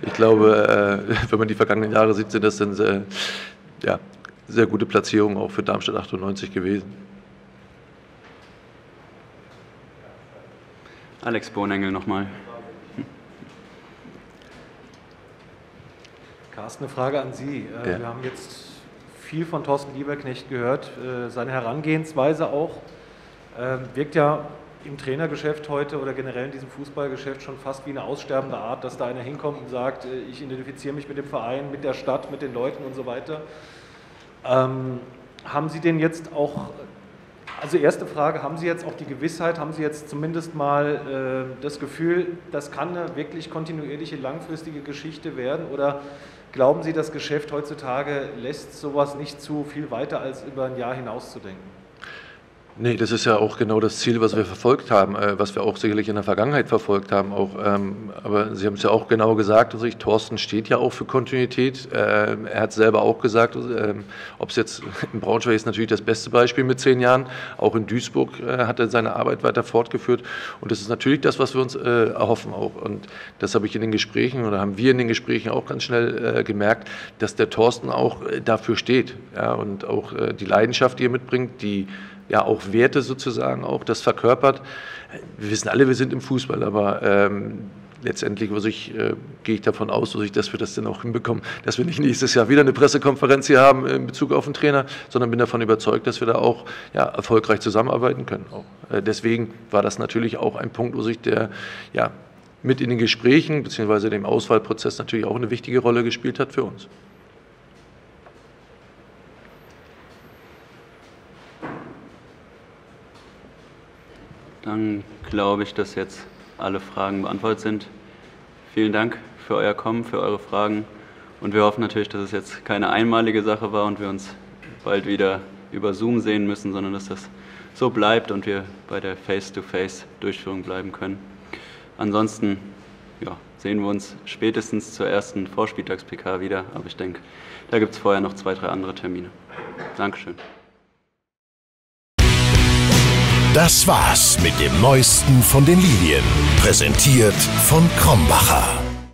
ich glaube, wenn man die vergangenen Jahre sieht, sind das dann sehr gute Platzierungen auch für Darmstadt 98 gewesen. Alex Bohnengel nochmal. Carsten, eine Frage an Sie. Ja. Wir haben jetzt viel von Torsten Lieberknecht gehört, seine Herangehensweise auch. Wirkt ja im Trainergeschäft heute oder generell in diesem Fußballgeschäft schon fast wie eine aussterbende Art, dass da einer hinkommt und sagt, ich identifiziere mich mit dem Verein, mit der Stadt, mit den Leuten und so weiter. Haben Sie denn jetzt auch Also erste Frage, haben Sie jetzt auch die Gewissheit, haben Sie jetzt zumindest mal das Gefühl, das kann eine wirklich kontinuierliche, langfristige Geschichte werden? Oder glauben Sie, das Geschäft heutzutage lässt sowas nicht zu, viel weiter als über ein Jahr hinauszudenken? Nee, das ist ja auch genau das Ziel, was wir verfolgt haben, was wir auch sicherlich in der Vergangenheit verfolgt haben. Auch, aber Sie haben es ja auch genau gesagt, also Torsten steht ja auch für Kontinuität. Er hat selber auch gesagt, ob es jetzt in Braunschweig ist natürlich das beste Beispiel mit 10 Jahren. Auch in Duisburg hat er seine Arbeit weiter fortgeführt. Und das ist natürlich das, was wir uns erhoffen auch. Und das habe ich in den Gesprächen oder haben wir in den Gesprächen auch ganz schnell gemerkt, dass der Torsten auch dafür steht. Ja, und auch die Leidenschaft, die er mitbringt, die ja auch Werte sozusagen auch, das verkörpert. Wir wissen alle, wir sind im Fußball, aber letztendlich gehe ich davon aus, dass wir das dann auch hinbekommen, dass wir nicht nächstes Jahr wieder eine Pressekonferenz hier haben in Bezug auf den Trainer, sondern bin davon überzeugt, dass wir da auch ja, erfolgreich zusammenarbeiten können. Auch. Deswegen war das natürlich auch ein Punkt, der ja, mit in den Gesprächen bzw. dem Auswahlprozess natürlich auch eine wichtige Rolle gespielt hat für uns. Dann glaube ich, dass jetzt alle Fragen beantwortet sind. Vielen Dank für euer Kommen, für eure Fragen. Und wir hoffen natürlich, dass es jetzt keine einmalige Sache war und wir uns bald wieder über Zoom sehen müssen, sondern dass das so bleibt und wir bei der Face-to-Face-Durchführung bleiben können. Ansonsten ja, sehen wir uns spätestens zur ersten Vorspieltags-PK wieder. Aber ich denke, da gibt es vorher noch 2, 3 andere Termine. Dankeschön. Das war's mit dem Neuesten von den Lilien, präsentiert von Krombacher.